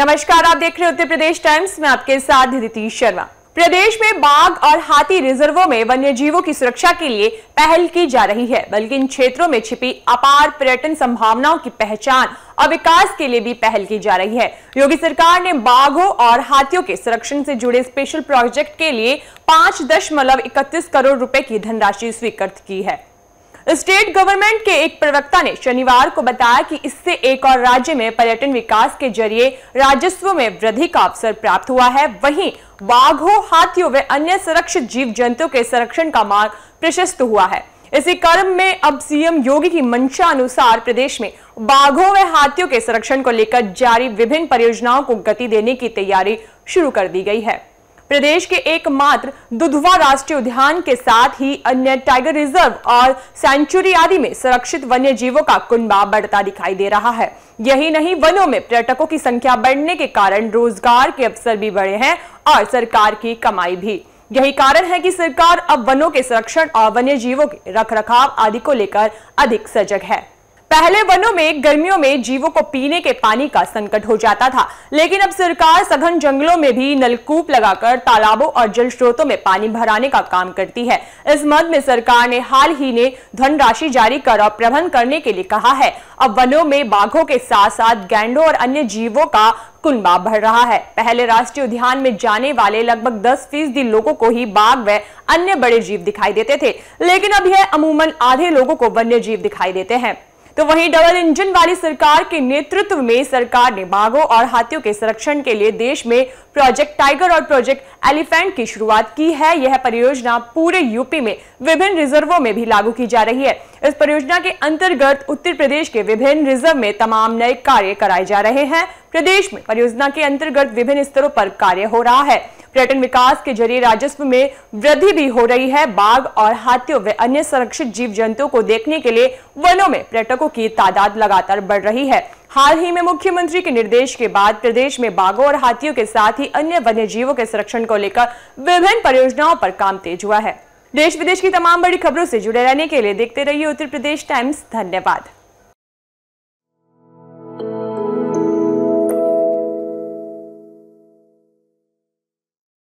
नमस्कार, आप देख रहे हैं उत्तर प्रदेश टाइम्स में, आपके साथ रितिश शर्मा। प्रदेश में बाघ और हाथी रिजर्वों में वन्य जीवों की सुरक्षा के लिए पहल की जा रही है, बल्कि इन क्षेत्रों में छिपी अपार पर्यटन संभावनाओं की पहचान और विकास के लिए भी पहल की जा रही है। योगी सरकार ने बाघों और हाथियों के संरक्षण से जुड़े स्पेशल प्रोजेक्ट के लिए 5.31 करोड़ रुपए की धनराशि स्वीकृत की है। स्टेट गवर्नमेंट के एक प्रवक्ता ने शनिवार को बताया कि इससे एक और राज्य में पर्यटन विकास के जरिए राजस्व में वृद्धि का अवसर प्राप्त हुआ है, वहीं बाघों, हाथियों व अन्य संरक्षित जीव जंतुओं के संरक्षण का मार्ग प्रशस्त हुआ है। इसी क्रम में अब सीएम योगी की मंशा अनुसार प्रदेश में बाघों व हाथियों के संरक्षण को लेकर जारी विभिन्न परियोजनाओं को गति देने की तैयारी शुरू कर दी गई है। प्रदेश के एकमात्र दुधवा राष्ट्रीय उद्यान के साथ ही अन्य टाइगर रिजर्व और सेंचुरी आदि में संरक्षित वन्य जीवों का कुनबा बढ़ता दिखाई दे रहा है। यही नहीं, वनों में पर्यटकों की संख्या बढ़ने के कारण रोजगार के अवसर भी बढ़े हैं और सरकार की कमाई भी। यही कारण है कि सरकार अब वनों के संरक्षण और वन्य जीवों के रखरखाव आदि को लेकर अधिक सजग है। पहले वनों में गर्मियों में जीवों को पीने के पानी का संकट हो जाता था, लेकिन अब सरकार सघन जंगलों में भी नलकूप लगाकर तालाबों और जल स्रोतों में पानी भराने का काम करती है। इस मद में सरकार ने हाल ही में धनराशि जारी कर और प्रबंध करने के लिए कहा है। अब वनों में बाघों के साथ साथ गैंडों और अन्य जीवों का कुनबा बढ़ रहा है। पहले राष्ट्रीय उद्यान में जाने वाले लगभग 10% लोगों को ही बाघ व अन्य बड़े जीव दिखाई देते थे, लेकिन अब यह अमूमन आधे लोगों को वन्य जीव दिखाई देते हैं। तो वहीं डबल इंजन वाली सरकार के नेतृत्व में सरकार ने बाघों और हाथियों के संरक्षण के लिए देश में प्रोजेक्ट टाइगर और प्रोजेक्ट एलीफेंट की शुरुआत की है। यह परियोजना पूरे यूपी में विभिन्न रिजर्वों में भी लागू की जा रही है। इस परियोजना के अंतर्गत उत्तर प्रदेश के विभिन्न रिजर्व में तमाम नए कार्य कराए जा रहे हैं। प्रदेश में परियोजना के अंतर्गत विभिन्न स्तरों पर कार्य हो रहा है। पर्यटन विकास के जरिए राजस्व में वृद्धि भी हो रही है। बाघ और हाथियों व अन्य संरक्षित जीव जंतुओं को देखने के लिए वनों में पर्यटकों की तादाद लगातार बढ़ रही है। हाल ही में मुख्यमंत्री के निर्देश के बाद प्रदेश में बाघों और हाथियों के साथ ही अन्य वन्य जीवों के संरक्षण को लेकर विभिन्न परियोजनाओं पर काम तेज हुआ है। देश विदेश की तमाम बड़ी खबरों से जुड़े रहने के लिए देखते रहिए उत्तर प्रदेश टाइम्स। धन्यवाद।